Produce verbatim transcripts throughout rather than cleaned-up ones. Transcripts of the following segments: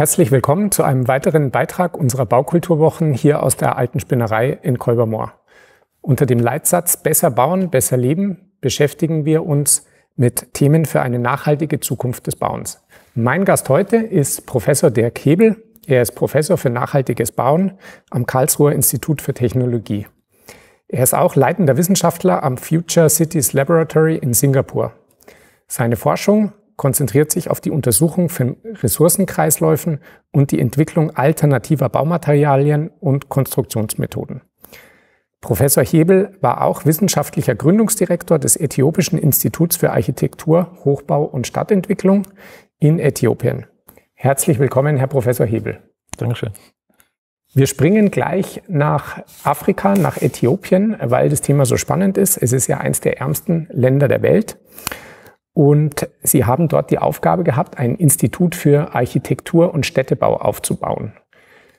Herzlich willkommen zu einem weiteren Beitrag unserer Baukulturwochen hier aus der Alten Spinnerei in Kolbermoor. Unter dem Leitsatz Besser bauen, besser leben beschäftigen wir uns mit Themen für eine nachhaltige Zukunft des Bauens. Mein Gast heute ist Professor Dirk Hebel. Er ist Professor für nachhaltiges Bauen am Karlsruher Institut für Technologie. Er ist auch leitender Wissenschaftler am Future Cities Laboratory in Singapur. Seine Forschung konzentriert sich auf die Untersuchung von Ressourcenkreisläufen und die Entwicklung alternativer Baumaterialien und Konstruktionsmethoden. Professor Hebel war auch wissenschaftlicher Gründungsdirektor des Äthiopischen Instituts für Architektur, Hochbau und Stadtentwicklung in Äthiopien. Herzlich willkommen, Herr Professor Hebel. Dankeschön. Wir springen gleich nach Afrika, nach Äthiopien, weil das Thema so spannend ist. Es ist ja eines der ärmsten Länder der Welt. Und Sie haben dort die Aufgabe gehabt, ein Institut für Architektur und Städtebau aufzubauen.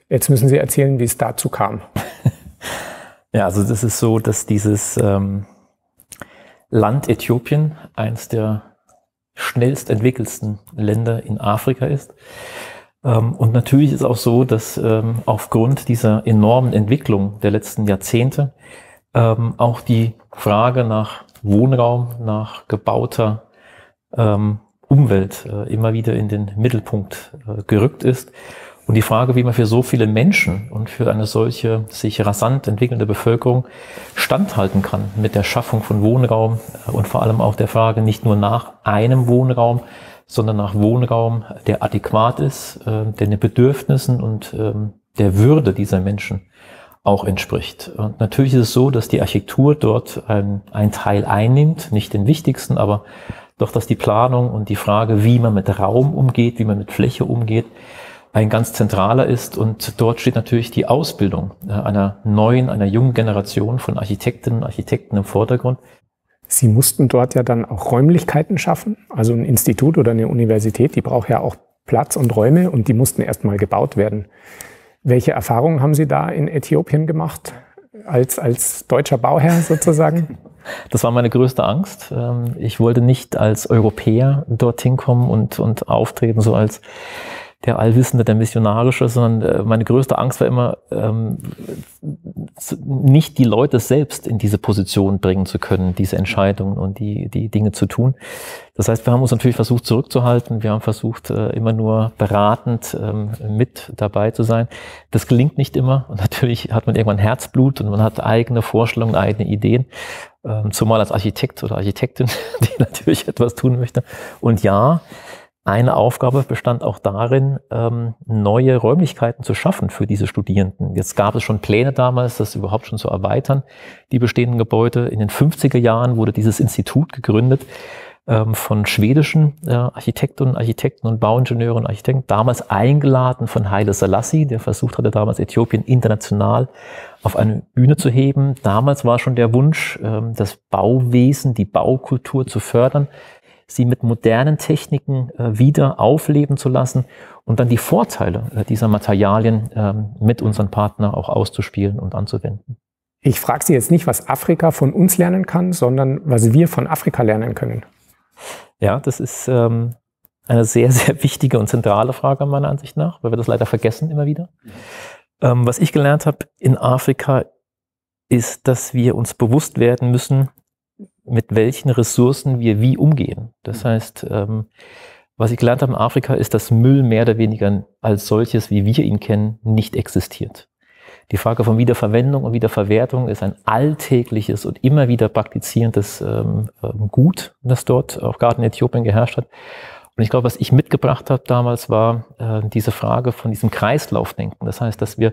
Jetzt müssen Sie erzählen, wie es dazu kam. Ja, also das ist so, dass dieses ähm, Land Äthiopien eines der schnellst entwickelsten Länder in Afrika ist. Ähm, und natürlich ist auch so, dass ähm, aufgrund dieser enormen Entwicklung der letzten Jahrzehnte ähm, auch die Frage nach Wohnraum, nach gebauter Umwelt immer wieder in den Mittelpunkt gerückt ist. Und die Frage, wie man für so viele Menschen und für eine solche sich rasant entwickelnde Bevölkerung standhalten kann mit der Schaffung von Wohnraum und vor allem auch der Frage nicht nur nach einem Wohnraum, sondern nach Wohnraum, der adäquat ist, der den Bedürfnissen und der Würde dieser Menschen auch entspricht. Und natürlich ist es so, dass die Architektur dort einen Teil einnimmt, nicht den wichtigsten, aber doch, dass die Planung und die Frage, wie man mit Raum umgeht, wie man mit Fläche umgeht, ein ganz zentraler ist. Und dort steht natürlich die Ausbildung einer neuen, einer jungen Generation von Architektinnen und Architekten im Vordergrund. Sie mussten dort ja dann auch Räumlichkeiten schaffen. Also ein Institut oder eine Universität, die braucht ja auch Platz und Räume und die mussten erstmal gebaut werden. Welche Erfahrungen haben Sie da in Äthiopien gemacht, als, als deutscher Bauherr sozusagen? Das war meine größte Angst. Ich wollte nicht als Europäer dorthin kommen und, und auftreten, so als der Allwissende, der Missionarische, sondern meine größte Angst war immer, nicht die Leute selbst in diese Position bringen zu können, diese Entscheidungen und die, die Dinge zu tun. Das heißt, wir haben uns natürlich versucht zurückzuhalten, wir haben versucht, immer nur beratend mit dabei zu sein. Das gelingt nicht immer und natürlich hat man irgendwann Herzblut und man hat eigene Vorstellungen, eigene Ideen. Zumal als Architekt oder Architektin, die natürlich etwas tun möchte. Und ja, eine Aufgabe bestand auch darin, neue Räumlichkeiten zu schaffen für diese Studierenden. Jetzt gab es schon Pläne damals, das überhaupt schon zu erweitern, die bestehenden Gebäude. In den fünfziger Jahren wurde dieses Institut gegründet von schwedischen Architektinnen, Architekten und Bauingenieuren und Architekten, damals eingeladen von Haile Selassie, der versucht hatte, damals Äthiopien international auf eine Bühne zu heben. Damals war schon der Wunsch, das Bauwesen, die Baukultur zu fördern, sie mit modernen Techniken wieder aufleben zu lassen und dann die Vorteile dieser Materialien mit unseren Partnern auch auszuspielen und anzuwenden. Ich frage Sie jetzt nicht, was Afrika von uns lernen kann, sondern was wir von Afrika lernen können. Ja, das ist ähm, eine sehr, sehr wichtige und zentrale Frage meiner Ansicht nach, weil wir das leider vergessen immer wieder. Ähm, was ich gelernt habe in Afrika ist, dass wir uns bewusst werden müssen, mit welchen Ressourcen wir wie umgehen. Das heißt, ähm, was ich gelernt habe in Afrika ist, dass Müll mehr oder weniger als solches, wie wir ihn kennen, nicht existiert. Die Frage von Wiederverwendung und Wiederverwertung ist ein alltägliches und immer wieder praktizierendes ähm, Gut, das dort auch gerade in Äthiopien geherrscht hat. Und ich glaube, was ich mitgebracht habe damals, war äh, diese Frage von diesem Kreislaufdenken. Das heißt, dass wir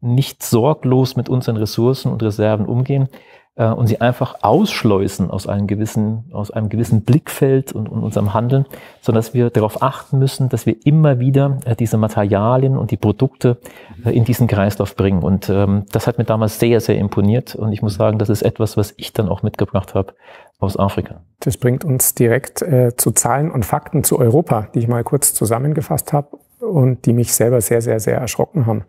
nicht sorglos mit unseren Ressourcen und Reserven umgehen äh, und sie einfach ausschleusen aus einem gewissen, aus einem gewissen Blickfeld und, und unserem Handeln, sondern dass wir darauf achten müssen, dass wir immer wieder äh, diese Materialien und die Produkte äh, in diesen Kreislauf bringen. Und ähm, das hat mir damals sehr, sehr imponiert. Und ich muss sagen, das ist etwas, was ich dann auch mitgebracht habe aus Afrika. Das bringt uns direkt äh, zu Zahlen und Fakten zu Europa, die ich mal kurz zusammengefasst habe und die mich selber sehr, sehr, sehr erschrocken haben.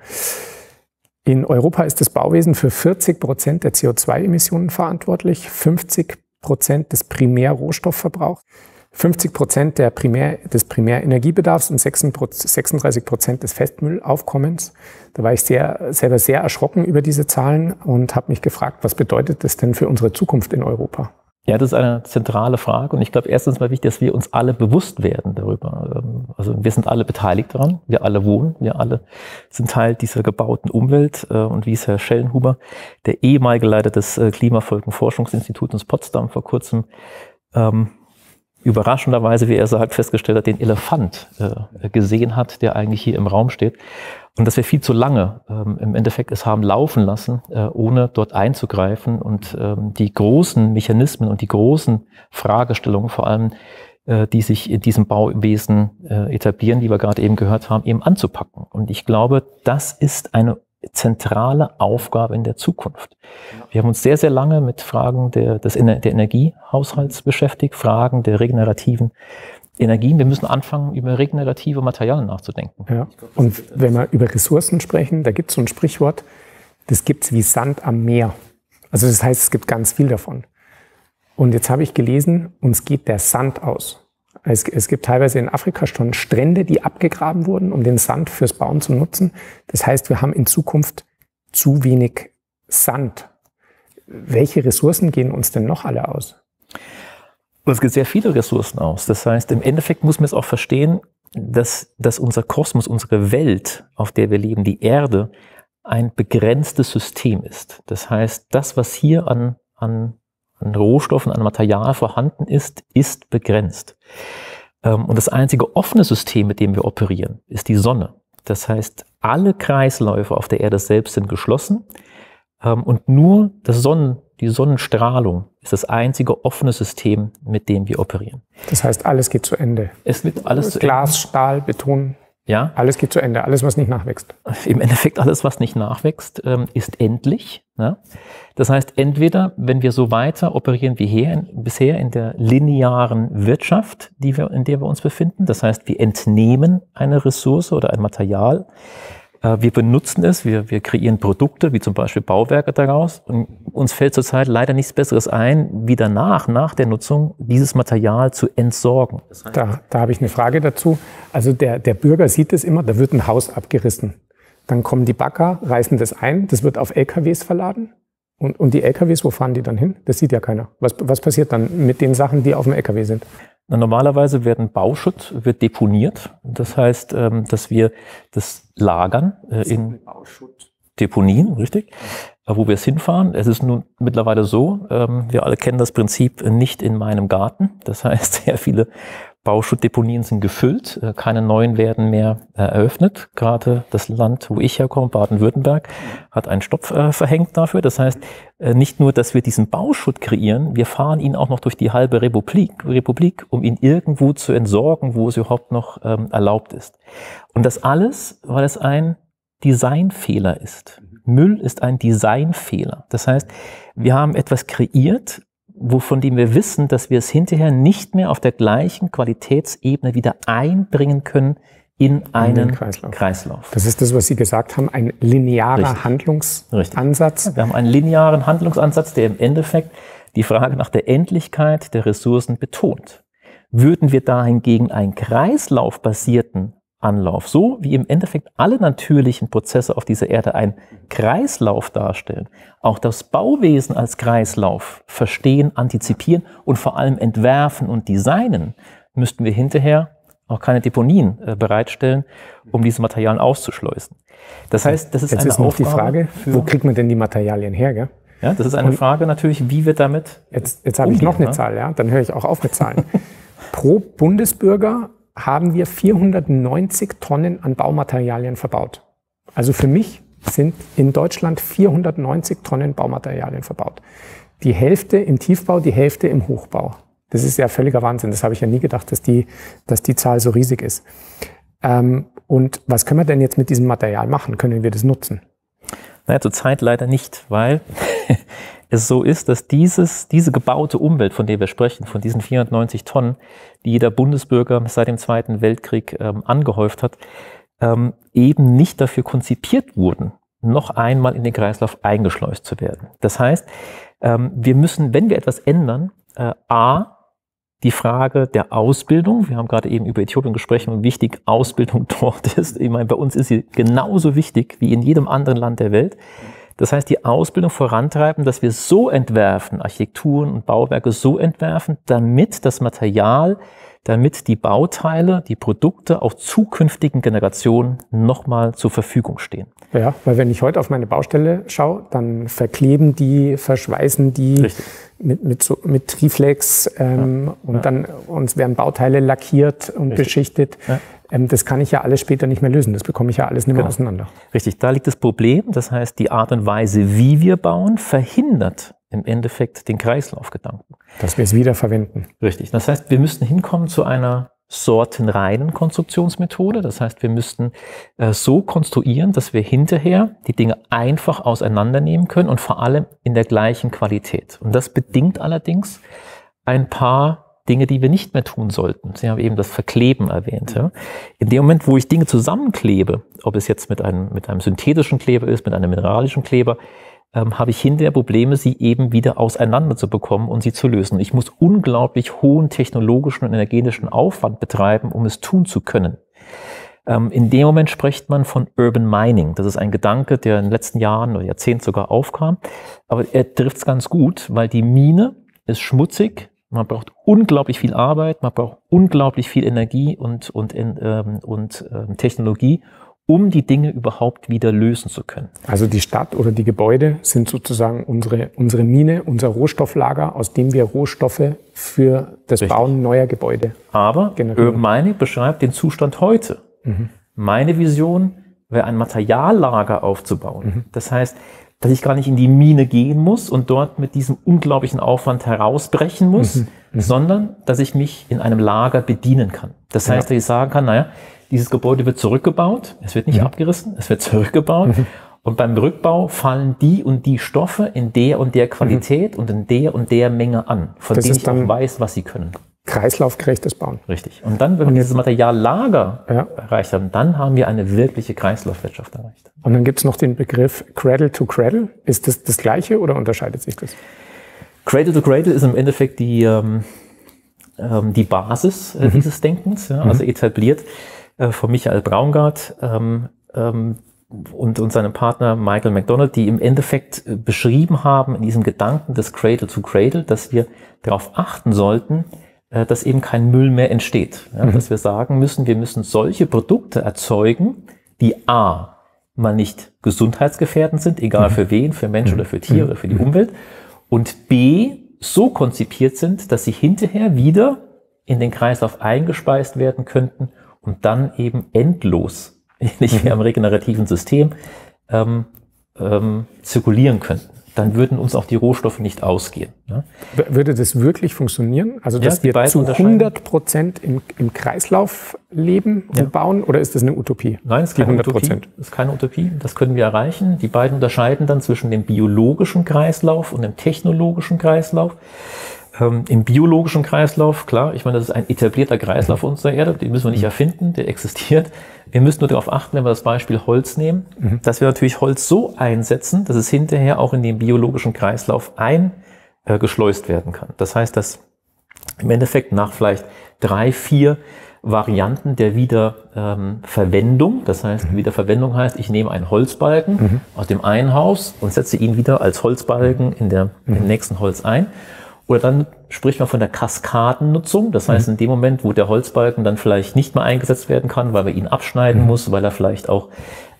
In Europa ist das Bauwesen für vierzig Prozent der C O zwei Emissionen verantwortlich, fünfzig Prozent des Primärrohstoffverbrauchs, fünfzig Prozent der Primär, des Primärenergiebedarfs und sechsunddreißig Prozent des Festmüllaufkommens. Da war ich sehr, selber sehr erschrocken über diese Zahlen und habe mich gefragt, was bedeutet das denn für unsere Zukunft in Europa? Ja, das ist eine zentrale Frage und ich glaube, erstens mal wichtig, dass wir uns alle bewusst werden darüber. Also wir sind alle beteiligt daran, wir alle wohnen, wir alle sind Teil dieser gebauten Umwelt und wie es Herr Schellenhuber, der ehemalige Leiter des Klimafolgenforschungsinstituts in Potsdam vor kurzem ähm, überraschenderweise, wie er so halb festgestellt hat, den Elefant äh, gesehen hat, der eigentlich hier im Raum steht. Und dass wir viel zu lange ähm, im Endeffekt es haben laufen lassen, äh, ohne dort einzugreifen und ähm, die großen Mechanismen und die großen Fragestellungen vor allem, äh, die sich in diesem Bauwesen äh, etablieren, die wir gerade eben gehört haben, eben anzupacken. Und ich glaube, das ist eine zentrale Aufgabe in der Zukunft. Wir haben uns sehr, sehr lange mit Fragen der, des, der Energiehaushalts beschäftigt, Fragen der regenerativen Energien. Wir müssen anfangen, über regenerative Materialien nachzudenken. Ja. Und wenn wir über Ressourcen sprechen, da gibt es so ein Sprichwort, das gibt es wie Sand am Meer. Also das heißt, es gibt ganz viel davon. Und jetzt habe ich gelesen, uns geht der Sand aus. Es, es gibt teilweise in Afrika schon Strände, die abgegraben wurden, um den Sand fürs Bauen zu nutzen. Das heißt, wir haben in Zukunft zu wenig Sand. Welche Ressourcen gehen uns denn noch alle aus? Und es gibt sehr viele Ressourcen aus. Das heißt, im Endeffekt muss man es auch verstehen, dass, dass unser Kosmos, unsere Welt, auf der wir leben, die Erde, ein begrenztes System ist. Das heißt, das, was hier an, an an Rohstoffen, an Material vorhanden ist, ist begrenzt. Und das einzige offene System, mit dem wir operieren, ist die Sonne. Das heißt, alle Kreisläufe auf der Erde selbst sind geschlossen und nur das Sonnen, die Sonnenstrahlung ist das einzige offene System, mit dem wir operieren. Das heißt, alles geht zu Ende. Es wird alles zu Ende. Glas, Stahl, Beton. Ja. Alles geht zu Ende, alles, was nicht nachwächst. Im Endeffekt alles, was nicht nachwächst, ist endlich. Das heißt, entweder, wenn wir so weiter operieren wie hier, bisher in der linearen Wirtschaft, die wir, in der wir uns befinden, das heißt, wir entnehmen eine Ressource oder ein Material, wir benutzen es, wir, wir kreieren Produkte, wie zum Beispiel Bauwerke daraus und uns fällt zurzeit leider nichts Besseres ein, wie danach, nach der Nutzung, dieses Material zu entsorgen. Das heißt, da, da habe ich eine Frage dazu. Also der, der Bürger sieht es immer, da wird ein Haus abgerissen. Dann kommen die Bagger, reißen das ein, das wird auf L K Ws verladen und, und die L K Ws, wo fahren die dann hin? Das sieht ja keiner. Was, was passiert dann mit den Sachen, die auf dem L K W sind? Normalerweise werden Bauschutt wird deponiert. Das heißt, dass wir das lagern in Deponien, richtig, wo wir es hinfahren. Es ist nun mittlerweile so, wir alle kennen das Prinzip nicht in meinem Garten. Das heißt, sehr viele Bauschuttdeponien sind gefüllt. Keine neuen werden mehr eröffnet. Gerade das Land, wo ich herkomme, Baden-Württemberg, hat einen Stopp verhängt dafür. Das heißt, nicht nur, dass wir diesen Bauschutt kreieren, wir fahren ihn auch noch durch die halbe Republik, Republik, um ihn irgendwo zu entsorgen, wo es überhaupt noch ähm, erlaubt ist. Und das alles, weil es ein Designfehler ist. Müll ist ein Designfehler. Das heißt, wir haben etwas kreiert, wovon dem wir wissen, dass wir es hinterher nicht mehr auf der gleichen Qualitätsebene wieder einbringen können in einen in Kreislauf. Kreislauf. Das ist das, was Sie gesagt haben, ein linearer Richtig. Handlungsansatz. Richtig. Wir haben einen linearen Handlungsansatz, der im Endeffekt die Frage nach der Endlichkeit der Ressourcen betont. Würden wir dahingegen einen kreislaufbasierten Anlauf, so wie im Endeffekt alle natürlichen Prozesse auf dieser Erde einen Kreislauf darstellen, auch das Bauwesen als Kreislauf verstehen, antizipieren und vor allem entwerfen und designen, müssten wir hinterher auch keine Deponien bereitstellen, um diese Materialien auszuschleusen. Das heißt, das ist eine Aufgabe. Jetzt ist noch die Frage, wo kriegt man denn die Materialien her, gell? Ja, das ist eine Frage natürlich, wie wir damit umgehen. Jetzt, jetzt habe ich noch eine Zahl, ja? Dann höre ich auch auf mit Zahlen. Pro Bundesbürger haben wir vierhundertneunzig Tonnen an Baumaterialien verbaut. Also für mich sind in Deutschland vierhundertneunzig Tonnen Baumaterialien verbaut. Die Hälfte im Tiefbau, die Hälfte im Hochbau. Das ist ja völliger Wahnsinn. Das habe ich ja nie gedacht, dass die, dass die Zahl so riesig ist. Ähm, und was können wir denn jetzt mit diesem Material machen? Können wir das nutzen? Naja, zurzeit leider nicht, weil es so ist, dass dieses, diese gebaute Umwelt, von der wir sprechen, von diesen vierhundertneunzig Tonnen, die jeder Bundesbürger seit dem Zweiten Weltkrieg ähm, angehäuft hat, ähm, eben nicht dafür konzipiert wurden, noch einmal in den Kreislauf eingeschleust zu werden. Das heißt, ähm, wir müssen, wenn wir etwas ändern, äh, a, die Frage der Ausbildung. Wir haben gerade eben über Äthiopien gesprochen und wie wichtig Ausbildung dort ist. Ich meine, bei uns ist sie genauso wichtig wie in jedem anderen Land der Welt. Das heißt, die Ausbildung vorantreiben, dass wir so entwerfen, Architekturen und Bauwerke so entwerfen, damit das Material, damit die Bauteile, die Produkte auch zukünftigen Generationen nochmal zur Verfügung stehen. Ja, weil wenn ich heute auf meine Baustelle schaue, dann verkleben die, verschweißen die mit, mit, so, mit Triflex ähm, ja, und ja. dann uns werden Bauteile lackiert und Richtig. beschichtet. Ja. Das kann ich ja alles später nicht mehr lösen. Das bekomme ich ja alles nicht mehr genau. auseinander. Richtig, da liegt das Problem. Das heißt, die Art und Weise, wie wir bauen, verhindert im Endeffekt den Kreislaufgedanken. Dass wir es wiederverwenden. Richtig. Das heißt, wir müssten hinkommen zu einer sortenreinen Konstruktionsmethode. Das heißt, wir müssten äh, so konstruieren, dass wir hinterher die Dinge einfach auseinandernehmen können und vor allem in der gleichen Qualität. Und das bedingt allerdings ein paar Dinge, die wir nicht mehr tun sollten. Sie haben eben das Verkleben erwähnt. Ja. In dem Moment, wo ich Dinge zusammenklebe, ob es jetzt mit einem, mit einem synthetischen Kleber ist, mit einem mineralischen Kleber, ähm, habe ich hinterher Probleme, sie eben wieder auseinander zu bekommen und sie zu lösen. Ich muss unglaublich hohen technologischen und energetischen Aufwand betreiben, um es tun zu können. Ähm, in dem Moment spricht man von Urban Mining. Das ist ein Gedanke, der in den letzten Jahren oder Jahrzehnten sogar aufkam. Aber er trifft es ganz gut, weil die Mine ist schmutzig. Man braucht unglaublich viel Arbeit, man braucht unglaublich viel Energie und, und, ähm, und ähm, Technologie, um die Dinge überhaupt wieder lösen zu können. Also die Stadt oder die Gebäude sind sozusagen unsere, unsere Mine, unser Rohstofflager, aus dem wir Rohstoffe für das Richtig. Bauen neuer Gebäude Aber generieren. Urban Mining beschreibt den Zustand heute. Mhm. Meine Vision wäre, ein Materiallager aufzubauen. Mhm. Das heißt, dass ich gar nicht in die Mine gehen muss und dort mit diesem unglaublichen Aufwand herausbrechen muss, mhm, sondern dass ich mich in einem Lager bedienen kann. Das heißt, ja. dass ich sagen kann, naja, dieses Gebäude wird zurückgebaut, es wird nicht ja. abgerissen, es wird zurückgebaut mhm. und beim Rückbau fallen die und die Stoffe in der und der Qualität mhm. und in der und der Menge an, von das denen ich auch weiß, was sie können. Kreislaufgerechtes Bauen. Richtig. Und dann, wenn und wir dieses Materiallager ja. erreicht haben, dann haben wir eine wirkliche Kreislaufwirtschaft erreicht. Und dann gibt es noch den Begriff Cradle to Cradle. Ist das das Gleiche oder unterscheidet sich das? Cradle to Cradle ist im Endeffekt die, ähm, die Basis äh, mhm. dieses Denkens, ja, also mhm. etabliert äh, von Michael Braungart ähm, ähm, und, und seinem Partner Michael McDonald, die im Endeffekt äh, beschrieben haben in diesem Gedanken des Cradle to Cradle, dass wir darauf achten sollten, dass eben kein Müll mehr entsteht. Ja, mhm. Dass wir sagen müssen, wir müssen solche Produkte erzeugen, die a. mal nicht gesundheitsgefährdend sind, egal mhm. für wen, für Menschen mhm. oder für Tiere mhm. oder für die Umwelt, und b. so konzipiert sind, dass sie hinterher wieder in den Kreislauf eingespeist werden könnten und dann eben endlos, nicht mehr mhm. am regenerativen System, ähm, ähm, zirkulieren könnten. Dann würden uns auch die Rohstoffe nicht ausgehen. Ne? Würde das wirklich funktionieren? Also, dass ja, wir zu hundert Prozent im, im Kreislauf leben und ja. bauen? Oder ist das eine Utopie? Nein, es ist keine Utopie. ist keine Utopie. Das können wir erreichen. Die beiden unterscheiden dann zwischen dem biologischen Kreislauf und dem technologischen Kreislauf. Ähm, Im biologischen Kreislauf, klar, ich meine, das ist ein etablierter Kreislauf mhm. unserer Erde, den müssen wir nicht erfinden, der existiert. Wir müssen nur darauf achten, wenn wir das Beispiel Holz nehmen, mhm. dass wir natürlich Holz so einsetzen, dass es hinterher auch in den biologischen Kreislauf eingeschleust äh, werden kann. Das heißt, dass im Endeffekt nach vielleicht drei, vier Varianten der Wiederverwendung. Das heißt, Wiederverwendung heißt, ich nehme einen Holzbalken mhm. aus dem einen Haus und setze ihn wieder als Holzbalken in der, mhm. im nächsten Holz ein. Oder dann spricht man von der Kaskadennutzung. Das heißt, in dem Moment, wo der Holzbalken dann vielleicht nicht mehr eingesetzt werden kann, weil man ihn abschneiden mhm. muss, weil er vielleicht auch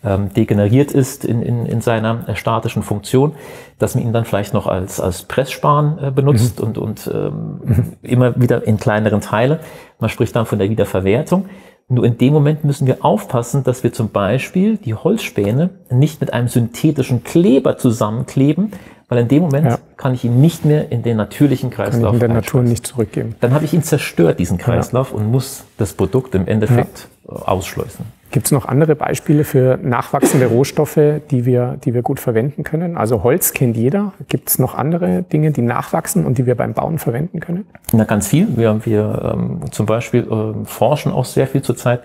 ähm, degeneriert ist in, in, in seiner statischen Funktion, dass man ihn dann vielleicht noch als, als Pressspan äh, benutzt mhm. und, und ähm, mhm. immer wieder in kleineren Teile. Man spricht dann von der Wiederverwertung. Nur in dem Moment müssen wir aufpassen, dass wir zum Beispiel die Holzspäne nicht mit einem synthetischen Kleber zusammenkleben, weil in dem Moment ja. kann ich ihn nicht mehr in den natürlichen Kreislauf in der Natur nicht zurückgeben. Dann habe ich ihn zerstört, diesen Kreislauf, ja. und muss das Produkt im Endeffekt ja. ausschleusen. Gibt es noch andere Beispiele für nachwachsende Rohstoffe, die wir, die wir gut verwenden können? Also Holz kennt jeder. Gibt es noch andere Dinge, die nachwachsen und die wir beim Bauen verwenden können? Na, ganz viel. Wir haben wir ähm, zum Beispiel äh, forschen auch sehr viel zurzeit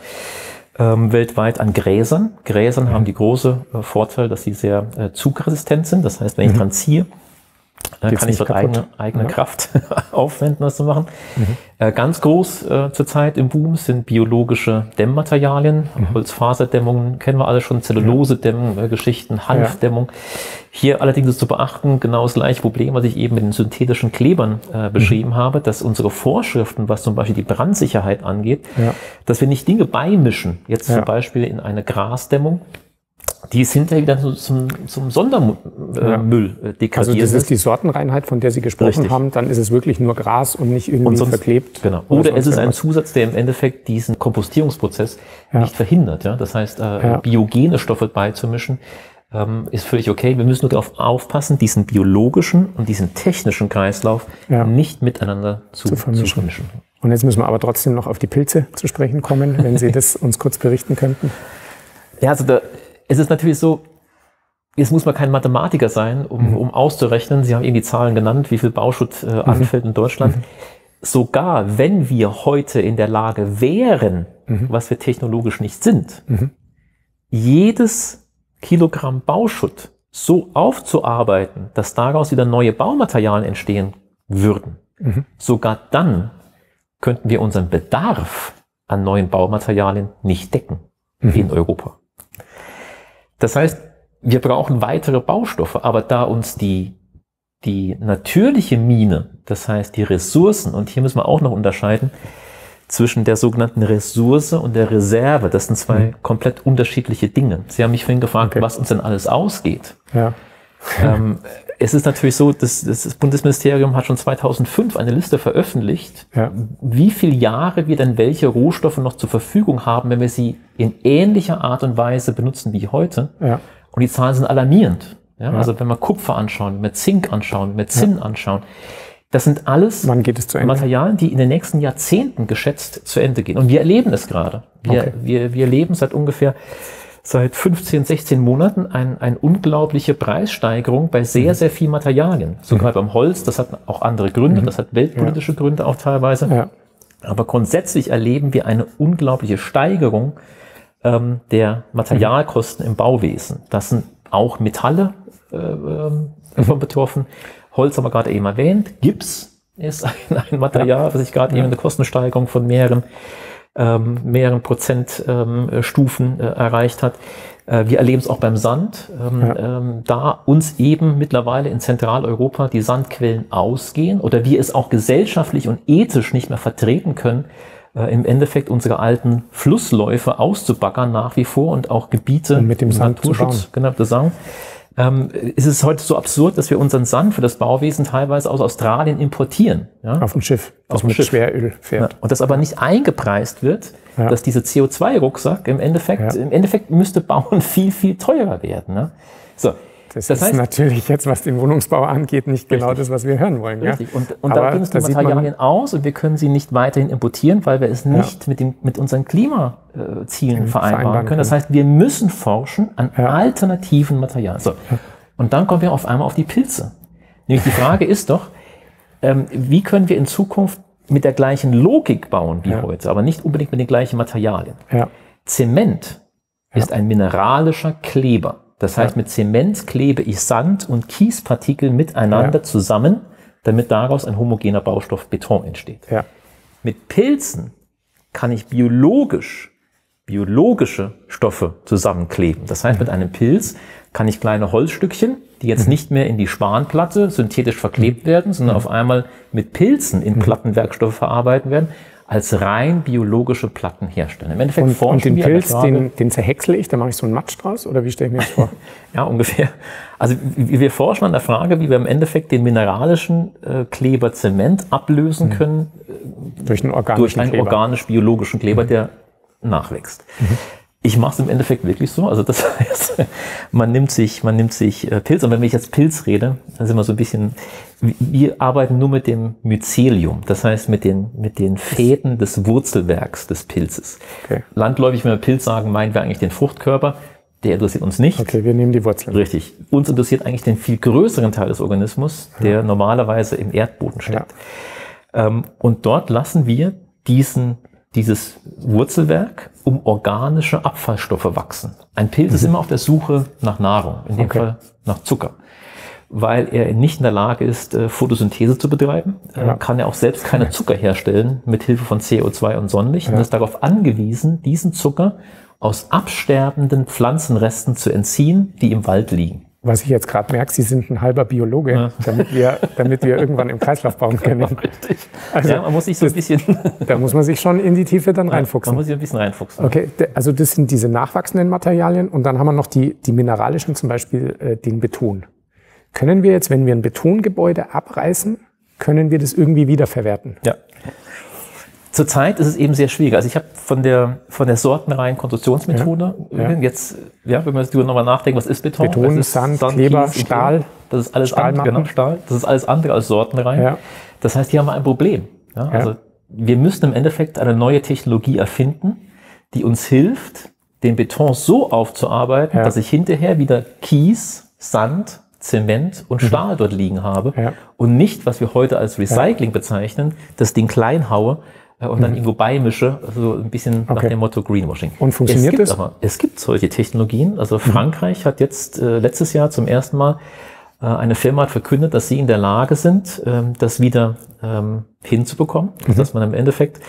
Ähm, weltweit an Gräsern. Gräsern mhm. haben die große äh, Vorteil, dass sie sehr äh, zugresistent sind. Das heißt, wenn mhm. ich dran ziehe, Kann Geht's ich dort eigene, eigene ja. Kraft aufwenden, das zu machen. Mhm. Äh, ganz groß äh, zurzeit im Boom sind biologische Dämmmaterialien, mhm. Holzfaserdämmungen, kennen wir alle schon, Zellulose-Dämmung, äh, Geschichten, Hanfdämmung. Ja. Hier allerdings ist zu beachten, genau das gleiche Problem, was ich eben mit den synthetischen Klebern äh, beschrieben mhm. habe, dass unsere Vorschriften, was zum Beispiel die Brandsicherheit angeht, ja. dass wir nicht Dinge beimischen, jetzt ja. zum Beispiel in eine Grasdämmung, die ist hinterher dann zum, zum Sondermüll ja. degradiert. Also das ist die Sortenreinheit, von der Sie gesprochen Richtig. haben. Dann ist es wirklich nur Gras und nicht irgendwie und sonst, verklebt. Genau. Oder, oder es ist ein Zusatz, der im Endeffekt diesen Kompostierungsprozess ja. nicht verhindert. Ja? Das heißt, äh, ja. biogene Stoffe beizumischen, ähm, ist völlig okay. Wir müssen nur darauf aufpassen, diesen biologischen und diesen technischen Kreislauf ja. nicht miteinander zu, zu vermischen. Zu vermischen. Und jetzt müssen wir aber trotzdem noch auf die Pilze zu sprechen kommen, wenn Sie das uns kurz berichten könnten. Ja, also da... Es ist natürlich so, jetzt muss man kein Mathematiker sein, um, mhm. um auszurechnen. Sie haben eben die Zahlen genannt, wie viel Bauschutt äh, mhm. anfällt in Deutschland. Mhm. Sogar wenn wir heute in der Lage wären, mhm. was wir technologisch nicht sind, mhm. jedes Kilogramm Bauschutt so aufzuarbeiten, dass daraus wieder neue Baumaterialien entstehen würden, mhm. sogar dann könnten wir unseren Bedarf an neuen Baumaterialien nicht decken mhm. in Europa. Das heißt, wir brauchen weitere Baustoffe, aber da uns die, die natürliche Mine, das heißt die Ressourcen, und hier müssen wir auch noch unterscheiden zwischen der sogenannten Ressource und der Reserve, das sind zwei mhm. komplett unterschiedliche Dinge. Sie haben mich vorhin gefragt, okay. was uns denn alles ausgeht. Ja. Ähm, es ist natürlich so, dass das Bundesministerium hat schon zweitausendfünf eine Liste veröffentlicht, ja. wie viele Jahre wir denn welche Rohstoffe noch zur Verfügung haben, wenn wir sie in ähnlicher Art und Weise benutzen wie heute. Ja. Und die Zahlen sind alarmierend. Ja, ja. Also wenn wir Kupfer anschauen, wenn wir Zink anschauen, wenn wir Zinn ja. anschauen, das sind alles Wann geht es zu Ende? Materialien, die in den nächsten Jahrzehnten geschätzt zu Ende gehen. Und wir erleben es gerade. Wir, okay. wir, wir leben seit ungefähr... seit fünfzehn, sechzehn Monaten eine ein unglaubliche Preissteigerung bei sehr, mhm. sehr viel Materialien. Sogar mhm. beim Holz, das hat auch andere Gründe, mhm. das hat weltpolitische ja. Gründe auch teilweise. Ja. Aber grundsätzlich erleben wir eine unglaubliche Steigerung ähm, der Materialkosten mhm. im Bauwesen. Das sind auch Metalle äh, mhm. davon betroffen. Holz haben wir gerade eben erwähnt. Gips ist ein, ein Material, ja. das ich gerade ja. eben eine Kostensteigerung von mehreren Ähm, mehreren Prozentstufen ähm, Stufen, äh, erreicht hat. Äh, wir erleben es auch beim Sand, ähm, ja. ähm, da uns eben mittlerweile in Zentraleuropa die Sandquellen ausgehen oder wir es auch gesellschaftlich und ethisch nicht mehr vertreten können, äh, im Endeffekt unsere alten Flussläufe auszubaggern nach wie vor und auch Gebiete und mit dem Sand Naturschutz, genau, das sagen. Ähm, es ist heute so absurd, dass wir unseren Sand für das Bauwesen teilweise aus Australien importieren. Ja? Auf dem Schiff, das mit Schweröl fährt. Ja. Und das aber nicht eingepreist wird, ja. dass diese C O zwei Rucksack im Endeffekt, ja. im Endeffekt müsste Bauen viel, viel teurer werden. Ne? So. Das, das ist heißt, natürlich jetzt, was den Wohnungsbau angeht, nicht richtig. Genau das, was wir hören wollen. Richtig. Ja? Und, und da geben es die Materialien aus und wir können sie nicht weiterhin importieren, weil wir es nicht ja. mit, dem, mit unseren Klimazielen äh, vereinbaren, vereinbaren können. Das heißt, wir müssen forschen an ja. alternativen Materialien. So. Und dann kommen wir auf einmal auf die Pilze. Nämlich die Frage ist doch, ähm, wie können wir in Zukunft mit der gleichen Logik bauen wie ja. heute, aber nicht unbedingt mit den gleichen Materialien. Ja. Zement ja. ist ein mineralischer Kleber. Das heißt, ja. mit Zement klebe ich Sand und Kiespartikel miteinander ja. zusammen, damit daraus ein homogener Baustoff Beton entsteht. Ja. Mit Pilzen kann ich biologisch, biologische Stoffe zusammenkleben. Das heißt, mit einem Pilz kann ich kleine Holzstückchen, die jetzt mhm. nicht mehr in die Spanplatte synthetisch verklebt mhm. werden, sondern mhm. auf einmal mit Pilzen in mhm. Plattenwerkstoffe verarbeiten werden, als rein biologische Platten herstellen. Im Endeffekt und, und den Pilz, den, den zerhäcksle ich, da mache ich so einen Matsch draus, oder wie stelle ich mir das vor? Ja, ungefähr. Also wir, wir forschen an der Frage, wie wir im Endeffekt den mineralischen äh, Kleber Zement ablösen mhm. können äh, durch einen organischen durch einen organisch-biologischen Kleber, mhm. der nachwächst. Mhm. Ich mache es im Endeffekt wirklich so. Also das heißt, man nimmt sich, man nimmt sich Pilz. Und wenn ich jetzt Pilz rede, dann sind wir so ein bisschen, wir arbeiten nur mit dem Mycelium. Das heißt, mit den, mit den Fäden des Wurzelwerks des Pilzes. Okay. Landläufig, wenn wir Pilz sagen, meinen wir eigentlich den Fruchtkörper. Der interessiert uns nicht. Okay, wir nehmen die Wurzeln. Richtig. Uns interessiert eigentlich den viel größeren Teil des Organismus, der ja. normalerweise im Erdboden steckt. Ja. Und dort lassen wir diesen dieses Wurzelwerk um organische Abfallstoffe wachsen. Ein Pilz mhm. ist immer auf der Suche nach Nahrung, in dem okay. Fall nach Zucker. weil er nicht in der Lage ist, Photosynthese zu betreiben. Ja. Kann er auch selbst keine Zucker herstellen mit Hilfe von C O zwei und Sonnenlicht. Ja. Und ist darauf angewiesen, diesen Zucker aus absterbenden Pflanzenresten zu entziehen, die im Wald liegen. Was ich jetzt gerade merke, Sie sind ein halber Biologe, ja. damit, wir, damit wir irgendwann im Kreislauf bauen können. Genau, richtig. Also ja, man muss sich so ein bisschen... Da muss man sich schon in die Tiefe dann reinfuchsen. Man muss sich ein bisschen reinfuchsen. Okay, also das sind diese nachwachsenden Materialien und dann haben wir noch die, die mineralischen, zum Beispiel äh, den Beton. Können wir jetzt, wenn wir ein Betongebäude abreißen, können wir das irgendwie wiederverwerten? Ja. Zurzeit ist es eben sehr schwierig. Also ich habe von der, von der sortenreinen Konstruktionsmethode, ja, ja. jetzt, ja, wenn wir darüber nochmal nachdenken, was ist Beton? Beton, ist Sand, Sand, Kleber, Kies, Stahl, das ist alles andere, genau, Stahl, das ist alles andere als sortenrein. Ja. Das heißt, hier haben wir ein Problem. Ja, ja. Also wir müssen im Endeffekt eine neue Technologie erfinden, die uns hilft, den Beton so aufzuarbeiten, ja. dass ich hinterher wieder Kies, Sand, Zement und Stahl mhm. dort liegen habe ja. und nicht, was wir heute als Recycling ja. bezeichnen, das Ding klein haue, und dann mhm. irgendwo beimische, also ein bisschen okay. nach dem Motto Greenwashing. Und funktioniert es gibt das? Aber, es gibt solche Technologien. Also Frankreich mhm. hat jetzt äh, letztes Jahr zum ersten Mal äh, eine Firma hat verkündet, dass sie in der Lage sind, ähm, das wieder ähm, hinzubekommen. Mhm. Also dass man im Endeffekt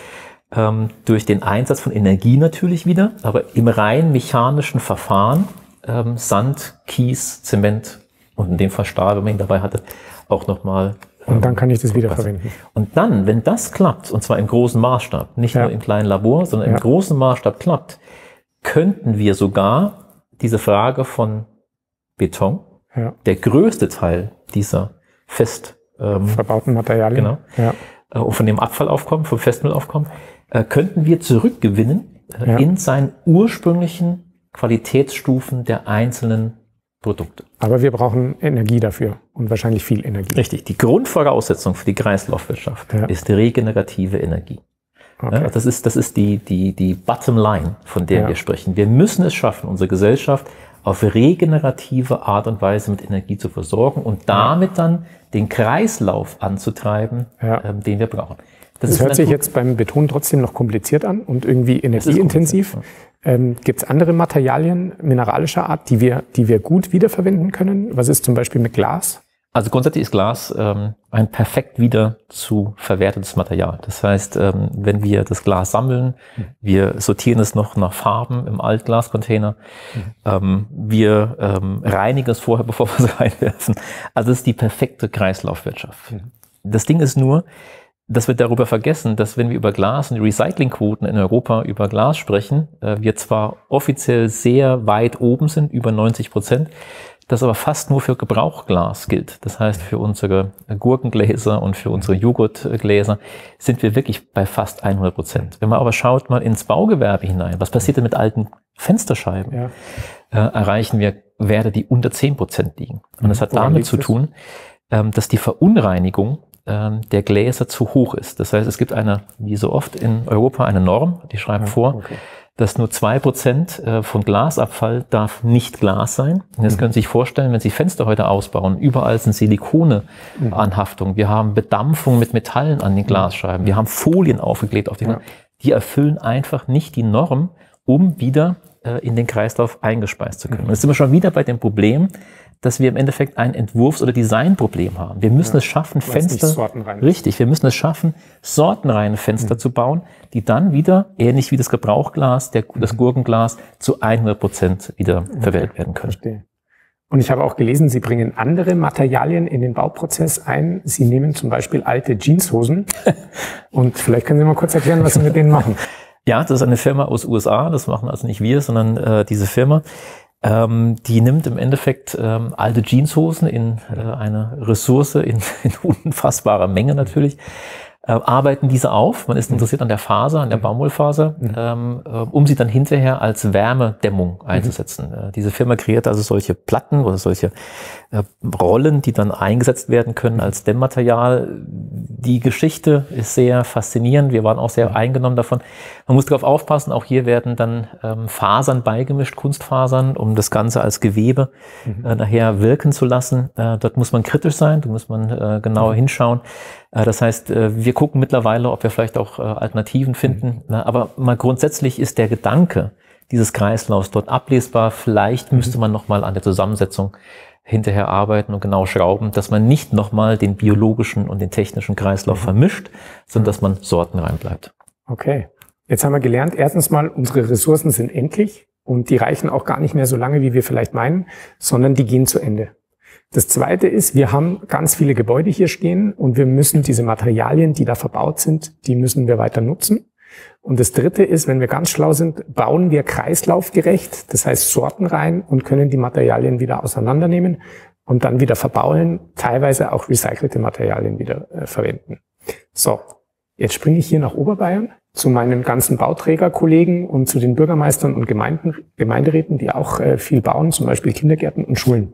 ähm, durch den Einsatz von Energie natürlich wieder, aber im rein mechanischen Verfahren ähm, Sand, Kies, Zement und in dem Fall Stahl, wenn man ihn dabei hatte, auch nochmal... Und dann kann ich das wiederverwenden. Und dann, wenn das klappt, und zwar im großen Maßstab, nicht ja. nur im kleinen Labor, sondern ja. im großen Maßstab klappt, könnten wir sogar diese Frage von Beton, ja. der größte Teil dieser fest ähm, verbauten Materialien, genau, ja. äh, von dem Abfallaufkommen, vom Festmüllaufkommen, äh, könnten wir zurückgewinnen äh, ja. in seinen ursprünglichen Qualitätsstufen der einzelnen Produkte. Aber wir brauchen Energie dafür und wahrscheinlich viel Energie. Richtig. Die Grundvoraussetzung für die Kreislaufwirtschaft ja. ist regenerative Energie. Okay. Ja, das ist, das ist die, die, die Bottomline, von der ja. wir sprechen. Wir müssen es schaffen, unsere Gesellschaft auf regenerative Art und Weise mit Energie zu versorgen und damit ja. dann den Kreislauf anzutreiben, ja. ähm, den wir brauchen. Das, das hört sich jetzt beim Beton trotzdem noch kompliziert an und irgendwie energieintensiv. Ähm, Gibt es andere Materialien mineralischer Art, die wir, die wir gut wiederverwenden können? Was ist zum Beispiel mit Glas? Also grundsätzlich ist Glas ähm, ein perfekt wieder zu verwertetes Material. Das heißt, ähm, wenn wir das Glas sammeln, mhm. wir sortieren es noch nach Farben im Altglascontainer, mhm. ähm, wir ähm, reinigen es vorher, bevor wir es reinwerfen. Also es ist die perfekte Kreislaufwirtschaft. Mhm. Das Ding ist nur, dass wir darüber vergessen, dass wenn wir über Glas und die Recyclingquoten in Europa über Glas sprechen, wir zwar offiziell sehr weit oben sind, über neunzig Prozent, das aber fast nur für Gebrauchglas gilt. Das heißt, für unsere Gurkengläser und für unsere Joghurtgläser sind wir wirklich bei fast hundert Prozent. Wenn man aber schaut mal ins Baugewerbe hinein, was passiert denn mit alten Fensterscheiben, ja. äh, erreichen wir Werte, die unter zehn Prozent liegen. Und das hat Woran damit zu tun, ähm, dass die Verunreinigung der Gläser zu hoch ist. Das heißt, es gibt eine, wie so oft in Europa, eine Norm, die schreibt ja, vor, okay. dass nur zwei Prozent von Glasabfall darf nicht Glas sein. Und jetzt mhm. können Sie sich vorstellen, wenn Sie Fenster heute ausbauen, überall sind Silikone-Anhaftungen. Wir haben Bedampfung mit Metallen an den Glasscheiben. Wir haben Folien aufgeklebt auf den Glas. Ja. Die erfüllen einfach nicht die Norm, um wieder in den Kreislauf eingespeist zu können. Mhm. Jetzt sind wir schon wieder bei dem Problem, dass wir im Endeffekt ein Entwurfs- oder Designproblem haben. Wir müssen ja, es schaffen, Fenster, richtig, wir müssen es schaffen, sortenreine Fenster mhm. zu bauen, die dann wieder, ähnlich wie das Gebrauchglas, der, mhm. das Gurkenglas, zu hundert Prozent wieder okay. verwendet werden können. Verstehe. Und ich habe auch gelesen, Sie bringen andere Materialien in den Bauprozess ein. Sie nehmen zum Beispiel alte Jeanshosen. Und vielleicht können Sie mal kurz erklären, was Sie mit denen machen. Ja, das ist eine Firma aus U S A. Das machen also nicht wir, sondern äh, diese Firma. Ähm, die nimmt im Endeffekt ähm, alte Jeanshosen in äh, eine Ressource, in, in unfassbarer Menge natürlich, äh, arbeiten diese auf. Man ist interessiert an der Faser, an der Baumwollfaser, ähm, äh, um sie dann hinterher als Wärmedämmung einzusetzen. Mhm. Äh, diese Firma kreiert also solche Platten oder solche äh, Rollen, die dann eingesetzt werden können als Dämmmaterial. Die Geschichte ist sehr faszinierend. Wir waren auch sehr eingenommen davon. Man muss darauf aufpassen. Auch hier werden dann ähm, Fasern beigemischt, Kunstfasern, um das Ganze als Gewebe äh, nachher wirken zu lassen. Äh, dort muss man kritisch sein. Da muss man äh, genauer hinschauen. Äh, das heißt, äh, wir gucken mittlerweile, ob wir vielleicht auch äh, Alternativen finden. Mhm. Aber mal grundsätzlich ist der Gedanke dieses Kreislaufs dort ablesbar. Vielleicht müsste man nochmal an der Zusammensetzung hinterher arbeiten und genau schrauben, dass man nicht nochmal den biologischen und den technischen Kreislauf mhm. vermischt, sondern dass man sortenrein bleibt. Okay. Jetzt haben wir gelernt, erstens mal, unsere Ressourcen sind endlich und die reichen auch gar nicht mehr so lange, wie wir vielleicht meinen, sondern die gehen zu Ende. Das Zweite ist, wir haben ganz viele Gebäude hier stehen und wir müssen diese Materialien, die da verbaut sind, die müssen wir weiter nutzen. Und das Dritte ist, wenn wir ganz schlau sind, bauen wir kreislaufgerecht, das heißt Sorten rein und können die Materialien wieder auseinandernehmen und dann wieder verbauen, teilweise auch recycelte Materialien wieder äh, verwenden. So, jetzt springe ich hier nach Oberbayern zu meinen ganzen Bauträgerkollegen und zu den Bürgermeistern und Gemeinden, Gemeinderäten, die auch äh, viel bauen, zum Beispiel Kindergärten und Schulen.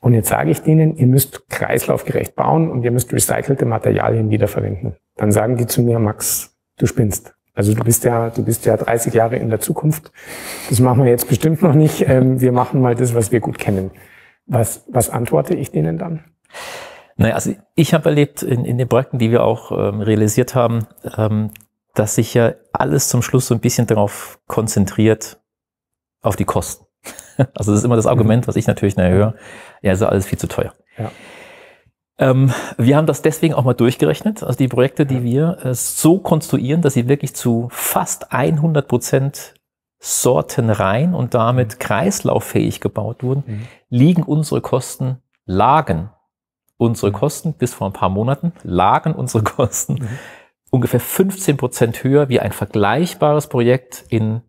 Und jetzt sage ich denen, ihr müsst kreislaufgerecht bauen und ihr müsst recycelte Materialien wiederverwenden. Dann sagen die zu mir, Max, du spinnst. Also du bist ja, du bist ja dreißig Jahre in der Zukunft. Das machen wir jetzt bestimmt noch nicht. Wir machen mal das, was wir gut kennen. Was, was antworte ich denen dann? Naja, also ich habe erlebt in, in den Projekten, die wir auch ähm, realisiert haben, ähm, dass sich ja alles zum Schluss so ein bisschen darauf konzentriert, auf die Kosten. Also das ist immer das Argument, was ich natürlich nachher höre. Ja, ist ja alles viel zu teuer. Ja. Ähm, wir haben das deswegen auch mal durchgerechnet. Also die Projekte, die wir äh, so konstruieren, dass sie wirklich zu fast hundert Prozent sortenrein und damit kreislauffähig gebaut wurden, mhm. liegen unsere Kosten, lagen unsere Kosten bis vor ein paar Monaten, lagen unsere Kosten mhm. ungefähr fünfzehn Prozent höher wie ein vergleichbares Projekt in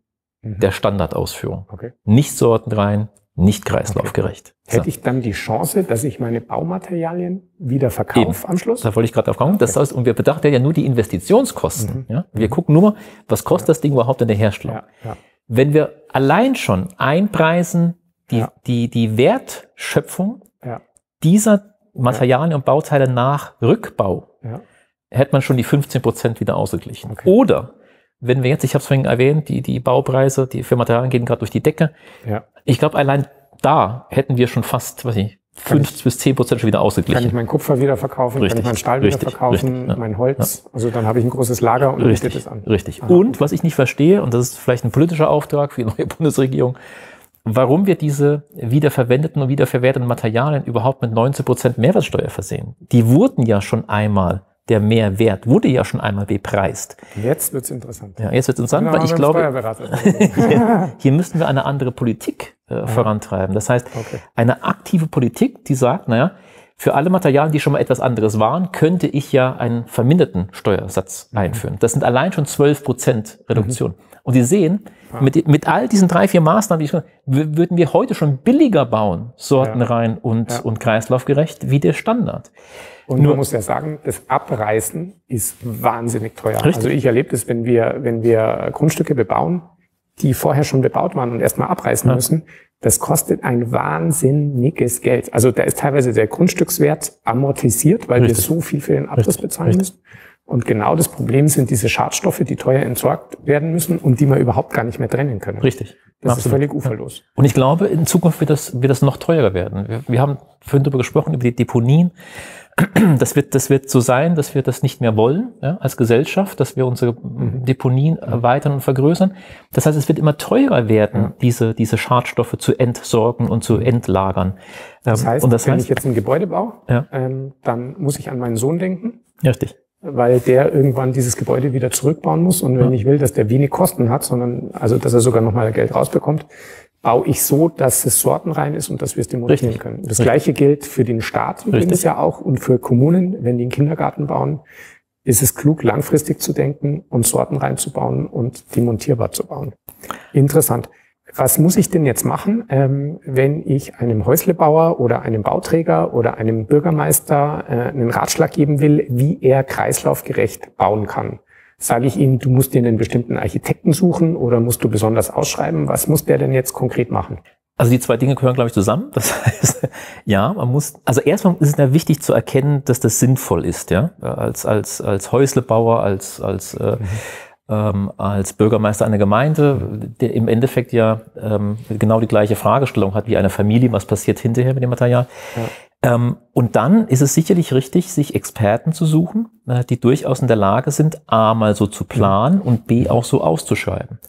mhm. der Standardausführung. Okay. Nicht sortenrein, nicht kreislaufgerecht. Okay. Hätte ich dann die Chance, dass ich meine Baumaterialien wieder verkaufe am Schluss? Da wollte ich gerade drauf kommen. Okay. Das heißt, und wir betrachten ja nur die Investitionskosten. Mhm. Ja? Wir mhm. gucken nur mal, was kostet ja. das Ding überhaupt in der Herstellung? Ja. Ja. Wenn wir allein schon einpreisen, die, ja. die, die Wertschöpfung ja. dieser Materialien ja. und Bauteile nach Rückbau, ja. hätte man schon die fünfzehn Prozent wieder ausgeglichen. Okay. Oder wenn wir jetzt, ich habe es vorhin erwähnt, die, die Baupreise die für Materialien gehen gerade durch die Decke. Ja. Ich glaube, allein da hätten wir schon fast, weiß ich, fünf bis zehn Prozent schon wieder ausgeglichen. Kann ich meinen Kupfer wieder verkaufen, richtig, kann ich meinen Stahl richtig, wieder verkaufen, richtig, ja. mein Holz. Ja. Also dann habe ich ein großes Lager und bietet es an. Richtig. Aha. Und was ich nicht verstehe, und das ist vielleicht ein politischer Auftrag für die neue Bundesregierung, warum wir diese wiederverwendeten und wiederverwerteten Materialien überhaupt mit neunzehn Prozent Mehrwertsteuer versehen. Die wurden ja schon einmal Der Mehrwert wurde ja schon einmal bepreist. Jetzt wird's interessant. Ja, jetzt wird's interessant, weil ich glaube, hier müssten wir eine andere Politik äh, ja. vorantreiben. Das heißt, okay. eine aktive Politik, die sagt, naja, für alle Materialien, die schon mal etwas anderes waren, könnte ich ja einen verminderten Steuersatz mhm. einführen. Das sind allein schon zwölf Prozent Reduktion. Mhm. Und Sie sehen, ja. mit, mit all diesen drei, vier Maßnahmen, die ich, würden wir heute schon billiger bauen, sortenrein ja. und, ja. und kreislaufgerecht, wie der Standard. Und Nur, man muss ja sagen, das Abreißen ist wahnsinnig teuer. Richtig. Also ich erlebe das, wenn wir, wenn wir Grundstücke bebauen, die vorher schon bebaut waren und erstmal abreißen ja. müssen, das kostet ein wahnsinniges Geld. Also da ist teilweise der Grundstückswert amortisiert, weil Richtig. wir so viel für den Abriss Richtig. bezahlen Richtig. müssen. Und genau das Problem sind diese Schadstoffe, die teuer entsorgt werden müssen und die man überhaupt gar nicht mehr trennen können. Richtig. Das Absolut. ist völlig uferlos. Und ich glaube, in Zukunft wird das, wird das noch teurer werden. Wir, wir haben vorhin darüber gesprochen, über die Deponien. Das wird, das wird so sein, dass wir das nicht mehr wollen, ja, als Gesellschaft, dass wir unsere mhm. Deponien erweitern und vergrößern. Das heißt, es wird immer teurer werden, mhm. diese, diese Schadstoffe zu entsorgen und zu entlagern. Das heißt, und das wenn heißt, ich jetzt ein Gebäude baue, ja. ähm, dann muss ich an meinen Sohn denken. Richtig. Weil der irgendwann dieses Gebäude wieder zurückbauen muss. Und wenn ja. ich will, dass der wenig Kosten hat, sondern, also, dass er sogar nochmal Geld rausbekommt, baue ich so, dass es sortenrein ist und dass wir es demontieren Richtig. können. Das Richtig. Gleiche gilt für den Staat übrigens ja auch und für Kommunen. Wenn die einen Kindergarten bauen, ist es klug, langfristig zu denken und sortenrein zu bauen und demontierbar zu bauen. Interessant. Was muss ich denn jetzt machen, ähm, wenn ich einem Häuslebauer oder einem Bauträger oder einem Bürgermeister äh, einen Ratschlag geben will, wie er kreislaufgerecht bauen kann? Sage ich ihm, du musst dir einen bestimmten Architekten suchen oder musst du besonders ausschreiben? Was muss der denn jetzt konkret machen? Also die zwei Dinge gehören, glaube ich, zusammen. Das heißt, ja, man muss, also erstmal ist es da wichtig zu erkennen, dass das sinnvoll ist, ja, als als als Häuslebauer, als als äh, mhm. Ähm, als Bürgermeister einer Gemeinde, der im Endeffekt ja ähm, genau die gleiche Fragestellung hat wie eine Familie, was passiert hinterher mit dem Material. Ja. Und dann ist es sicherlich richtig, sich Experten zu suchen, die durchaus in der Lage sind, A mal so zu planen und B auch so auszuschreiben.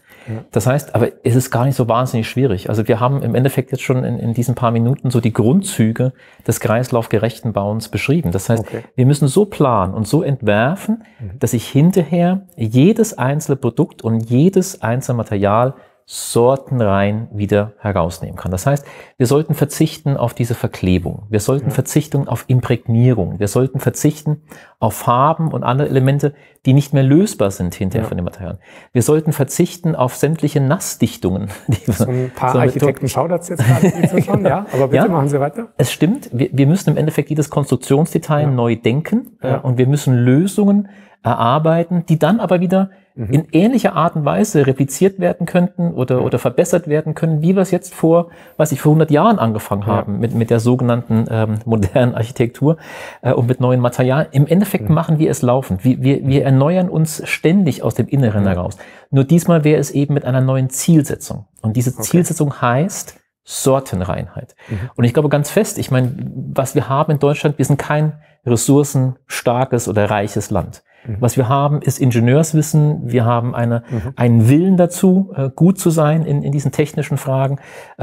Das heißt, aber es ist gar nicht so wahnsinnig schwierig. Also wir haben im Endeffekt jetzt schon in, in diesen paar Minuten so die Grundzüge des kreislaufgerechten Bauens beschrieben. Das heißt, okay. wir müssen so planen und so entwerfen, dass ich hinterher jedes einzelne Produkt und jedes einzelne Material sortenrein wieder herausnehmen kann. Das heißt, wir sollten verzichten auf diese Verklebung. Wir sollten ja. verzichten auf Imprägnierung. Wir sollten verzichten auf Farben und andere Elemente, die nicht mehr lösbar sind hinterher ja. von den Materialien. Wir sollten verzichten auf sämtliche Nassdichtungen. Die so ein paar so Architekten schaudert es jetzt gerade nicht so schon, ja. Aber bitte ja. machen Sie weiter. Es stimmt. Wir, wir müssen im Endeffekt jedes Konstruktionsdetail ja. neu denken ja. und wir müssen Lösungen erarbeiten, die dann aber wieder mhm. in ähnlicher Art und Weise repliziert werden könnten oder, oder verbessert werden können, wie wir es jetzt vor, weiß ich, vor hundert Jahren angefangen haben ja. mit, mit der sogenannten ähm, modernen Architektur äh, und mit neuen Materialien. Im Endeffekt mhm. machen wir es laufend. Wir, wir, wir erneuern uns ständig aus dem Inneren mhm. heraus. Nur diesmal wäre es eben mit einer neuen Zielsetzung. Und diese okay. Zielsetzung heißt Sortenreinheit. Mhm. Und ich glaube ganz fest, ich meine, was wir haben in Deutschland, wir sind kein ressourcenstarkes oder reiches Land. Was wir haben, ist Ingenieurswissen, wir haben eine, mhm. einen Willen dazu, gut zu sein in, in diesen technischen Fragen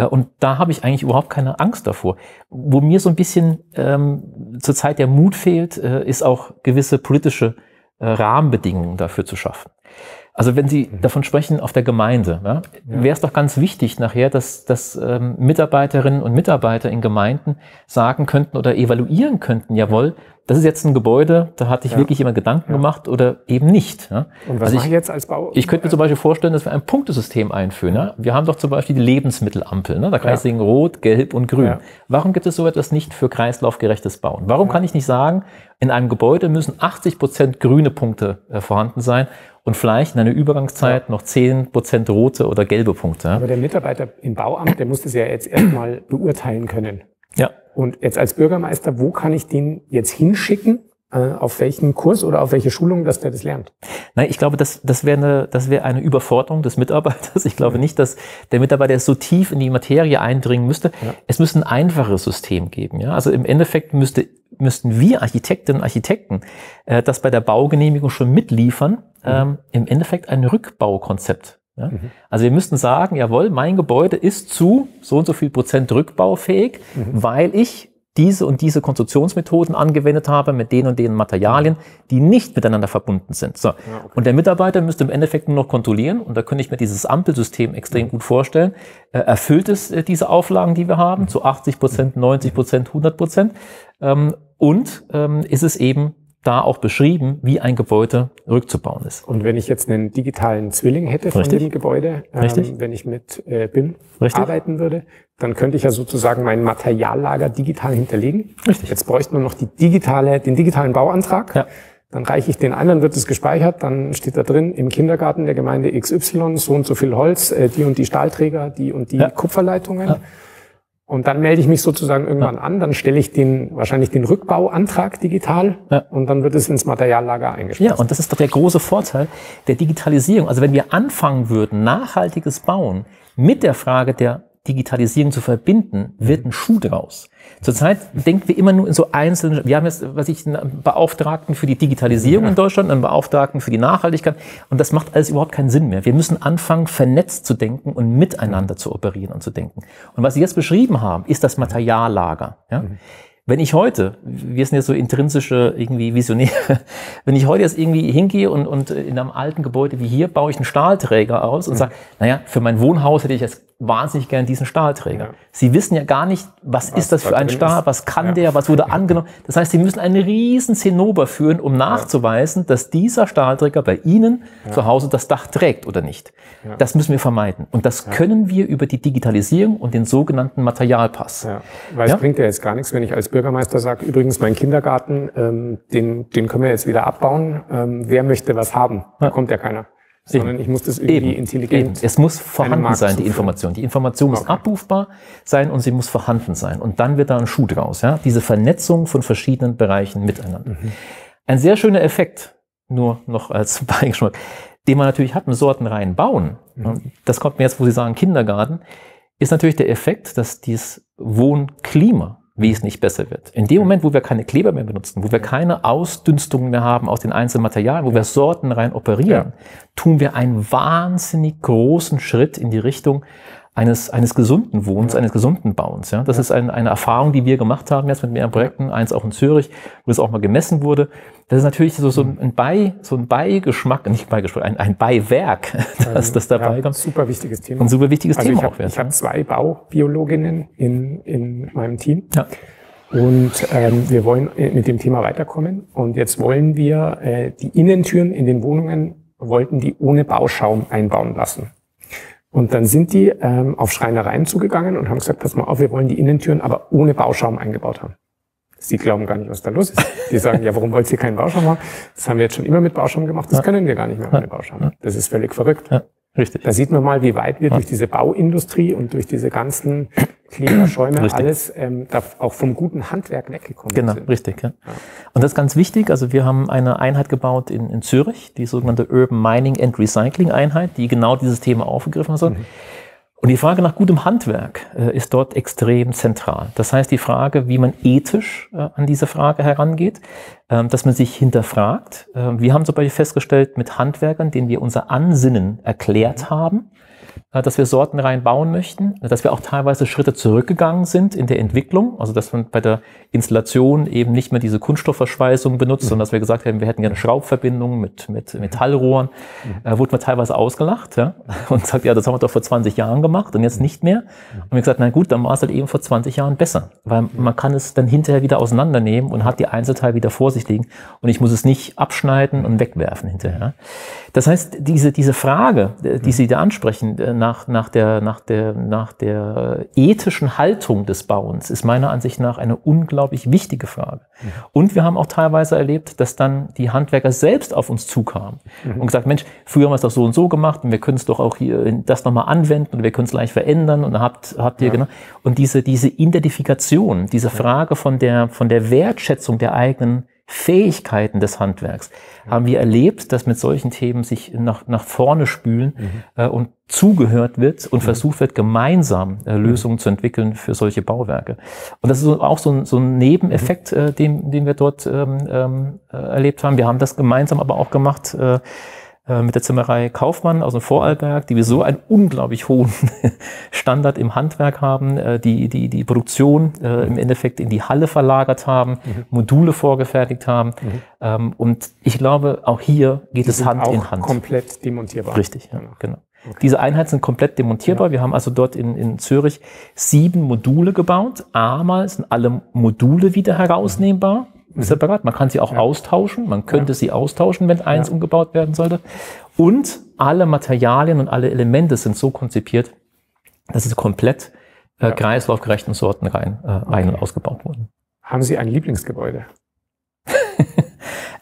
und da habe ich eigentlich überhaupt keine Angst davor. Wo mir so ein bisschen ähm, zurzeit der Mut fehlt, äh, ist auch gewisse politische äh, Rahmenbedingungen dafür zu schaffen. Also wenn Sie mhm. davon sprechen, auf der Gemeinde, ja, ja. wäre es doch ganz wichtig nachher, dass, dass ähm, Mitarbeiterinnen und Mitarbeiter in Gemeinden sagen könnten oder evaluieren könnten, jawohl, das ist jetzt ein Gebäude, da hatte ich ja. wirklich immer Gedanken ja. gemacht oder eben nicht. Ja. Und was also mache ich jetzt als Bau? Ich könnte mir zum Beispiel vorstellen, dass wir ein Punktesystem einführen. Ja. Wir haben doch zum Beispiel die Lebensmittelampel. Ne? Da kann ja. ich sehen, rot, gelb und grün. Ja. Warum gibt es so etwas nicht für kreislaufgerechtes Bauen? Warum ja. kann ich nicht sagen, in einem Gebäude müssen achtzig Prozent grüne Punkte äh, vorhanden sein und vielleicht in einer Übergangszeit ja. noch zehn Prozent rote oder gelbe Punkte. Ja? Aber der Mitarbeiter im Bauamt, der muss das ja jetzt erstmal beurteilen können. Ja. Und jetzt als Bürgermeister, wo kann ich den jetzt hinschicken? Auf welchen Kurs oder auf welche Schulung, dass der das lernt? Nein, ich glaube, das, das wäre eine, das wäre eine Überforderung des Mitarbeiters. Ich glaube nicht, dass der Mitarbeiter so tief in die Materie eindringen müsste. Ja. Es müsste ein einfaches System geben. Ja? Also im Endeffekt müsste, müssten wir Architektinnen und Architekten äh, das bei der Baugenehmigung schon mitliefern, ähm, mhm. im Endeffekt ein Rückbaukonzept. Ja? Mhm. Also wir müssten sagen, jawohl, mein Gebäude ist zu so und so viel Prozent rückbaufähig, mhm. weil ich diese und diese Konstruktionsmethoden angewendet habe mit den und den Materialien, die nicht miteinander verbunden sind. So. Ja, okay. Und der Mitarbeiter müsste im Endeffekt nur noch kontrollieren, und da könnte ich mir dieses Ampelsystem extrem mhm. gut vorstellen, äh, erfüllt es äh, diese Auflagen, die wir haben, mhm. zu achtzig Prozent, neunzig Prozent, hundert Prozent, ähm, und ähm, ist es eben da auch beschrieben, wie ein Gebäude rückzubauen ist. Und wenn ich jetzt einen digitalen Zwilling hätte von Richtig. dem Gebäude, ähm, wenn ich mit äh, B I M Richtig. arbeiten würde, dann könnte ich ja sozusagen mein Materiallager digital hinterlegen. Richtig. Jetzt bräuchte man noch die digitale, den digitalen Bauantrag. Ja. Dann reiche ich den ein, dann wird es gespeichert, dann steht da drin, im Kindergarten der Gemeinde X Y, so und so viel Holz, äh, die und die Stahlträger, die und die ja. Kupferleitungen. Ja. Und dann melde ich mich sozusagen irgendwann ja. an, dann stelle ich den, wahrscheinlich den Rückbauantrag digital ja. und dann wird es ins Materiallager eingespeist. Ja, und das ist doch der große Vorteil der Digitalisierung. Also wenn wir anfangen würden, nachhaltiges Bauen mit der Frage der Digitalisierung zu verbinden, wird ein Schuh draus. Zurzeit denken wir immer nur in so einzelnen, wir haben jetzt, was ich, einen Beauftragten für die Digitalisierung ja. in Deutschland, einen Beauftragten für die Nachhaltigkeit, und das macht alles überhaupt keinen Sinn mehr. Wir müssen anfangen, vernetzt zu denken und miteinander ja. zu operieren und zu denken. Und was Sie jetzt beschrieben haben, ist das Materiallager. Ja? Mhm. Wenn ich heute, wir sind jetzt so intrinsische irgendwie Visionäre, wenn ich heute jetzt irgendwie hingehe und, und in einem alten Gebäude wie hier baue ich einen Stahlträger aus und mhm. sage, naja, für mein Wohnhaus hätte ich jetzt wahnsinnig gern diesen Stahlträger. Ja. Sie wissen ja gar nicht, was, was ist das für ein Stahl, ist. was kann ja. der, was wurde angenommen. Das heißt, Sie müssen einen riesen Zinnober führen, um nachzuweisen, ja. dass dieser Stahlträger bei Ihnen ja. zu Hause das Dach trägt oder nicht. Ja. Das müssen wir vermeiden. Und das ja. können wir über die Digitalisierung und den sogenannten Materialpass. Ja. Weil es ja? bringt ja jetzt gar nichts, wenn ich als Bürgermeister sagt, übrigens mein Kindergarten, ähm, den, den können wir jetzt wieder abbauen. Ähm, wer möchte was haben? Da ja. kommt ja keiner. Sondern Eben. ich muss das irgendwie Eben. intelligent... Eben. Es muss vorhanden sein, die Information. Die Information muss okay. abrufbar sein und sie muss vorhanden sein. Und dann wird da ein Schuh draus. Ja? Diese Vernetzung von verschiedenen Bereichen miteinander. Mhm. Ein sehr schöner Effekt, nur noch als Beigeschmack, den man natürlich hat, mit Sortenreihen bauen. Mhm. Das kommt mir jetzt, wo Sie sagen Kindergarten, ist natürlich der Effekt, dass dieses Wohnklima wie es nicht besser wird. In dem Moment, wo wir keine Kleber mehr benutzen, wo wir keine Ausdünstungen mehr haben aus den einzelnen Materialien, wo wir Sorten rein operieren, tun wir einen wahnsinnig großen Schritt in die Richtung eines, eines gesunden Wohnens, eines gesunden Bauens. Ja? Das ist ein, eine Erfahrung, die wir gemacht haben jetzt mit mehreren Projekten, eins auch in Zürich, wo es auch mal gemessen wurde. Das ist natürlich so, so ein Bei, so ein Beigeschmack, nicht Beigeschmack, ein, ein Beiwerk, das, das dabei ja, kommt. Super wichtiges Thema. Ein super wichtiges also Thema hab, auch wert. Ich habe zwei Baubiologinnen in, in meinem Team. Ja. Und ähm, wir wollen mit dem Thema weiterkommen. Und jetzt wollen wir äh, die Innentüren in den Wohnungen, wollten die ohne Bauschaum einbauen lassen. Und dann sind die ähm, auf Schreinereien zugegangen und haben gesagt, pass mal auf, wir wollen die Innentüren aber ohne Bauschaum eingebaut haben. Sie glauben gar nicht, was da los ist. Die sagen, ja, warum wollt ihr keinen Bauschaum haben? Das haben wir jetzt schon immer mit Bauschaum gemacht, das können wir gar nicht mehr ohne Bauschaum. Das ist völlig verrückt. Ja, richtig. Da sieht man mal, wie weit wir durch diese Bauindustrie und durch diese ganzen Klimaschäume, richtig. alles ähm, da auch vom guten Handwerk weggekommen genau, sind. Genau, richtig. Ja. Ja. Und das ist ganz wichtig, also wir haben eine Einheit gebaut in, in Zürich, die sogenannte Urban Mining and Recycling Einheit, die genau dieses Thema aufgegriffen hat. Mhm. Und die Frage nach gutem Handwerk äh, ist dort extrem zentral. Das heißt, die Frage, wie man ethisch äh, an diese Frage herangeht, äh, dass man sich hinterfragt. Äh, wir haben zum Beispiel festgestellt mit Handwerkern, denen wir unser Ansinnen erklärt mhm. haben, dass wir Sorten reinbauen möchten, dass wir auch teilweise Schritte zurückgegangen sind in der Entwicklung, also dass man bei der Installation eben nicht mehr diese Kunststoffverschweißung benutzt, mhm. sondern dass wir gesagt haben, wir hätten gerne Schraubverbindungen mit, mit Metallrohren, mhm. äh, wurden wir teilweise ausgelacht ja? und gesagt, ja, das haben wir doch vor zwanzig Jahren gemacht und jetzt nicht mehr. Und wir gesagt, na gut, dann war es halt eben vor zwanzig Jahren besser, weil man kann es dann hinterher wieder auseinandernehmen und hat die Einzelteile wieder vor sich liegen und ich muss es nicht abschneiden und wegwerfen hinterher. Das heißt, diese, diese Frage, die Sie da ansprechen, Nach, nach, der, nach, der, nach der ethischen Haltung des Bauens ist meiner Ansicht nach eine unglaublich wichtige Frage. Mhm. Und wir haben auch teilweise erlebt, dass dann die Handwerker selbst auf uns zukamen mhm. und gesagt, Mensch, früher haben wir es doch so und so gemacht und wir können es doch auch hier das nochmal anwenden und wir können es leicht verändern und habt, habt ihr ja. genau. Und diese, diese Identifikation, diese Frage von der, von der Wertschätzung der eigenen Fähigkeiten des Handwerks haben wir erlebt, dass mit solchen Themen sich nach, nach vorne spülen mhm. äh, und zugehört wird und mhm. versucht wird, gemeinsam äh, Lösungen mhm. zu entwickeln für solche Bauwerke. Und das ist auch so ein, so ein Nebeneffekt, äh, den, den wir dort ähm, äh, erlebt haben. Wir haben das gemeinsam aber auch gemacht äh, mit der Zimmerei Kaufmann aus dem Vorarlberg, die wir so einen unglaublich hohen Standard im Handwerk haben, die die, die Produktion äh, im Endeffekt in die Halle verlagert haben, mhm. Module vorgefertigt haben. Mhm. Ähm, und ich glaube, auch hier geht die es Hand in Hand. Komplett demontierbar. Richtig, ja, genau. Okay. Diese Einheiten sind komplett demontierbar. Ja. Wir haben also dort in, in Zürich sieben Module gebaut. Einmal sind alle Module wieder herausnehmbar. Separat. Man kann sie auch ja. austauschen. Man könnte ja. sie austauschen, wenn eins ja. umgebaut werden sollte. Und alle Materialien und alle Elemente sind so konzipiert, dass sie komplett äh, ja. kreislaufgerechten Sorten rein, äh, okay. ein- und ausgebaut wurden. Haben Sie ein Lieblingsgebäude?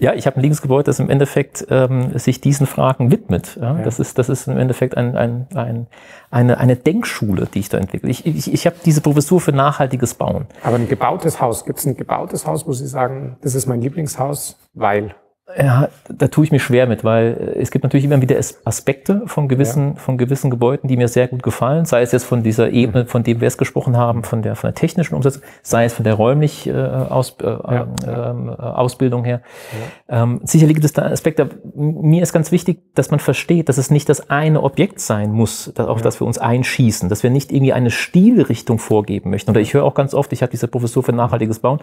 Ja, ich habe ein Lieblingsgebäude, das im Endeffekt ähm, sich diesen Fragen widmet. Ja, ja. Das ist, das ist im Endeffekt ein, ein, ein, eine, eine Denkschule, die ich da entwickle. Ich, ich, ich habe diese Professur für nachhaltiges Bauen. Aber ein gebautes Haus, gibt es ein gebautes Haus, wo Sie sagen, das ist mein Lieblingshaus, weil? Ja, da tue ich mir schwer mit, weil es gibt natürlich immer wieder Aspekte von gewissen, ja. von gewissen Gebäuden, die mir sehr gut gefallen, sei es jetzt von dieser Ebene, von dem wir es gesprochen haben, von der, von der technischen Umsetzung, sei es von der räumlich äh, aus, äh, ja. ähm, Ausbildung her. Ja. Ähm, sicherlich gibt es da Aspekte. Mir ist ganz wichtig, dass man versteht, dass es nicht das eine Objekt sein muss, dass auch, ja. dass wir uns einschießen, dass wir nicht irgendwie eine Stilrichtung vorgeben möchten. Oder ich höre auch ganz oft, ich habe diese Professur für nachhaltiges Bauen,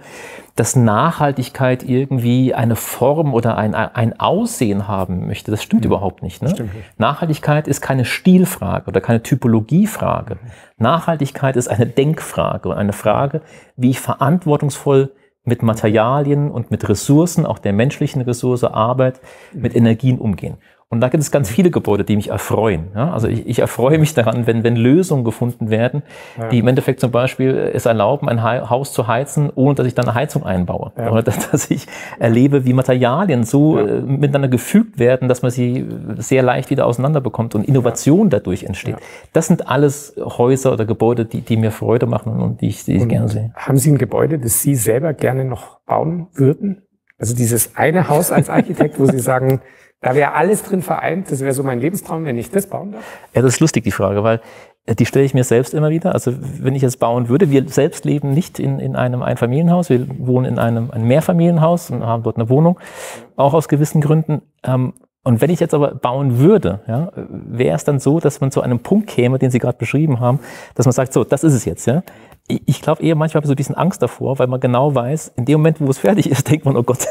dass Nachhaltigkeit irgendwie eine Form oder Ein, ein Aussehen haben möchte, das stimmt mhm. überhaupt nicht, ne? Stimmt nicht. Nachhaltigkeit ist keine Stilfrage oder keine Typologiefrage. Mhm. Nachhaltigkeit ist eine Denkfrage und eine Frage, wie ich verantwortungsvoll mit Materialien und mit Ressourcen, auch der menschlichen Ressource, Arbeit, mhm. mit Energien umgehen. Und da gibt es ganz viele Gebäude, die mich erfreuen. Ja, also ich, ich erfreue mich daran, wenn, wenn Lösungen gefunden werden, ja. die im Endeffekt zum Beispiel es erlauben, ein Haus zu heizen, ohne dass ich dann eine Heizung einbaue. Ja. Oder dass, dass ich erlebe, wie Materialien so ja. miteinander gefügt werden, dass man sie sehr leicht wieder auseinanderbekommt und Innovation ja. dadurch entsteht. Ja. Das sind alles Häuser oder Gebäude, die, die mir Freude machen und die ich, die ich gerne sehe. Haben Sie ein Gebäude, das Sie selber gerne noch bauen würden? Also dieses eine Haus als Architekt, wo Sie sagen, da wäre alles drin vereint, das wäre so mein Lebenstraum, wenn ich das bauen darf? Ja, das ist lustig, die Frage, weil Die stelle ich mir selbst immer wieder. Also wenn ich jetzt bauen würde, wir selbst leben nicht in, in einem Einfamilienhaus, wir wohnen in einem ein Mehrfamilienhaus und haben dort eine Wohnung, auch aus gewissen Gründen. Und wenn ich jetzt aber bauen würde, ja, wäre es dann so, dass man zu einem Punkt käme, den Sie gerade beschrieben haben, dass man sagt, so, das ist es jetzt. Ja. Ich glaube eher, manchmal habe ich so ein bisschen Angst davor, weil man genau weiß, in dem Moment, wo es fertig ist, denkt man, oh Gott,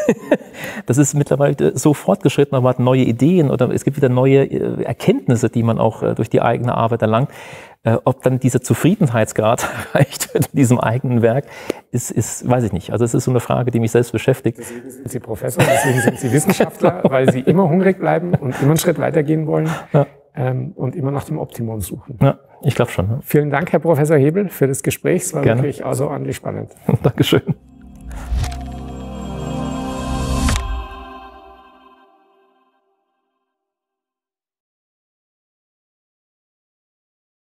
das ist mittlerweile so fortgeschritten, aber man hat neue Ideen oder es gibt wieder neue Erkenntnisse, die man auch durch die eigene Arbeit erlangt. Ob dann dieser Zufriedenheitsgrad erreicht wird in diesem eigenen Werk, ist, ist, weiß ich nicht. Also es ist so eine Frage, die mich selbst beschäftigt. Deswegen sind Sie Professor, deswegen sind Sie Wissenschaftler, weil Sie immer hungrig bleiben und immer einen Schritt weitergehen wollen. Ja. Und immer nach dem Optimum suchen. Ja, ich glaube schon. Ja. Vielen Dank, Herr Professor Hebel, für das Gespräch. Es war Gerne. Wirklich außerordentlich spannend. Dankeschön.